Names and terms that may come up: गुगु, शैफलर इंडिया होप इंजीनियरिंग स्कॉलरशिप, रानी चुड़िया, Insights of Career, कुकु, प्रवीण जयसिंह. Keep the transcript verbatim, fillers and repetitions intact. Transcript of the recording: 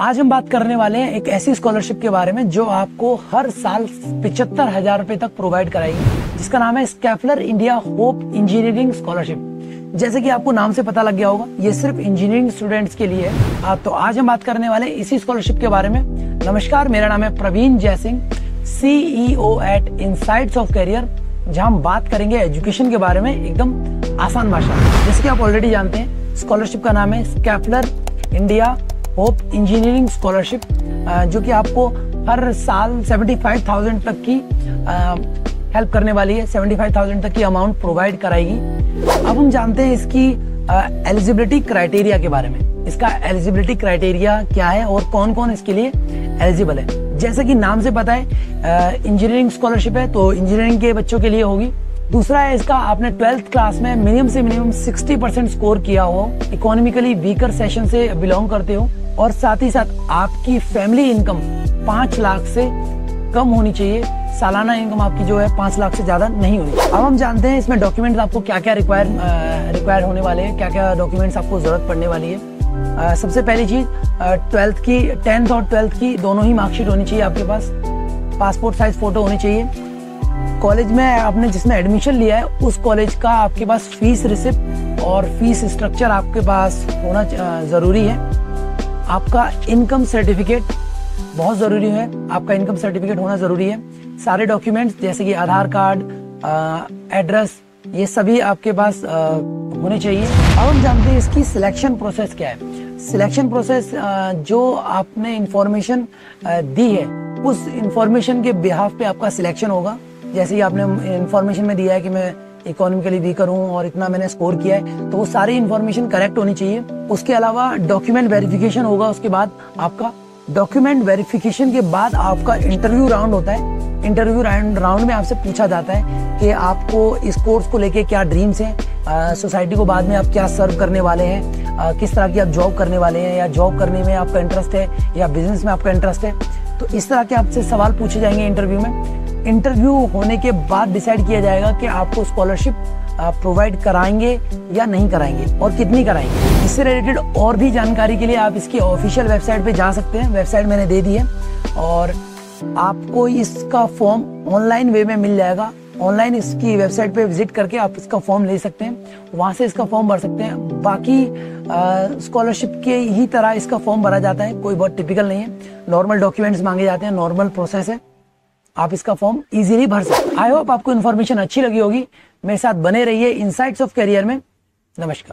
आज हम बात करने वाले हैं एक ऐसी स्कॉलरशिप के बारे में जो आपको हर साल पिछहत्तर हजार रुपए तक प्रोवाइड कराएगी, जिसका नाम है शैफलर इंडिया होप इंजीनियरिंग स्कॉलरशिप। जैसे कि आपको नाम से पता लग गया होगा, ये सिर्फ इंजीनियरिंग स्टूडेंट्स के लिए है। तो आज हम बात करने वाले इसी स्कॉलरशिप के बारे में। नमस्कार, मेरा नाम है प्रवीण जयसिंह, CEO at insights of career, जहां हम बात करेंगे एजुकेशन के बारे में एकदम आसान भाषा में। जैसे कि आप ऑलरेडी जानते हैं, स्कॉलरशिप का नाम है शैफलर इंडिया होप इंजीनियरिंग स्कॉलरशिप, जो कि आपको हर साल पचहत्तर हजार तक की हेल्प करने वाली है। पचहत्तर हजार तक की अमाउंट प्रोवाइड कराएगी। अब हम जानते हैं इसकी एलिजिबिलिटी क्राइटेरिया के बारे में। इसका एलिजिबिलिटी क्राइटेरिया क्या है और कौन कौन इसके लिए एलिजिबल है। जैसे कि नाम से पता है, इंजीनियरिंग स्कॉलरशिप है तो इंजीनियरिंग के बच्चों के लिए होगी। दूसरा है इसका, आपने ट्वेल्थ क्लास में मिनिमम से मिनिमम साठ परसेंट स्कोर किया हो, इकोनॉमिकली वीकर सेशन से बिलोंग करते हो, और साथ ही साथ आपकी फैमिली इनकम पाँच लाख से कम होनी चाहिए। सालाना इनकम आपकी जो है पाँच लाख से ज़्यादा नहीं होनी चाहिए। अब हम जानते हैं इसमें डॉक्यूमेंट्स आपको क्या क्या रिक्वायर रिक्वायर होने वाले हैं, क्या क्या डॉक्यूमेंट्स आपको ज़रूरत पड़ने वाली है। आ, सबसे पहली चीज़, ट्वेल्थ की टेंथ और ट्वेल्थ की दोनों ही मार्कशीट होनी चाहिए आपके पास। पासपोर्ट साइज फ़ोटो होनी चाहिए। कॉलेज में आपने जिसमें एडमिशन लिया है उस कॉलेज का आपके पास फीस रिसिप्ट और फीस स्ट्रक्चर आपके पास होना ज़रूरी है। आपका इनकम सर्टिफिकेट बहुत ज़रूरी है, आपका इनकम सर्टिफिकेट होना ज़रूरी है। सारे डॉक्यूमेंट्स जैसे कि आधार कार्ड, एड्रेस, ये सभी आपके पास आ, होने चाहिए। अब हम जानते हैं इसकी सिलेक्शन प्रोसेस क्या है। सिलेक्शन प्रोसेस आ, जो आपने इंफॉर्मेशन दी है उस इंफॉर्मेशन के बिहाफ पे आपका सिलेक्शन होगा। जैसे कि आपने इंफॉर्मेशन में दिया है कि मैं इकोनॉमिकली वीकर हूँ और इतना मैंने स्कोर किया है, तो वो सारी इन्फॉर्मेशन करेक्ट होनी चाहिए। उसके अलावा डॉक्यूमेंट वेरिफिकेशन होगा। उसके बाद आपका डॉक्यूमेंट वेरिफिकेशन के बाद आपका इंटरव्यू राउंड होता है। इंटरव्यू राउंड में आपसे पूछा जाता है कि आपको इस कोर्स को लेके क्या ड्रीम्स हैं, सोसाइटी को बाद में आप क्या सर्व करने वाले हैं, आ, किस तरह की आप जॉब करने वाले हैं, या जॉब करने में आपका इंटरेस्ट है या बिजनेस में आपका इंटरेस्ट है। तो इस तरह के आपसे सवाल पूछे जाएंगे इंटरव्यू में। इंटरव्यू होने के बाद डिसाइड किया जाएगा कि आपको स्कॉलरशिप प्रोवाइड कराएंगे या नहीं कराएंगे और कितनी कराएंगे। इससे रिलेटेड और भी जानकारी के लिए आप इसकी ऑफिशियल वेबसाइट पे जा सकते हैं। वेबसाइट मैंने दे दी है और आपको इसका फॉर्म ऑनलाइन वे में मिल जाएगा। ऑनलाइन इसकी वेबसाइट पे विजिट करके आप इसका फॉर्म ले सकते हैं, वहाँ से इसका फॉर्म भर सकते हैं। बाकी स्कॉलरशिप के ही तरह इसका फॉर्म भरा जाता है, कोई बहुत टिपिकल नहीं है। नॉर्मल डॉक्यूमेंट्स मांगे जाते हैं, नॉर्मल प्रोसेस है, आप इसका फॉर्म इजीली भर सकते हैं। आई होप आपको इन्फॉर्मेशन अच्छी लगी होगी। मेरे साथ बने रहिए इनसाइट्स ऑफ करियर में। नमस्कार।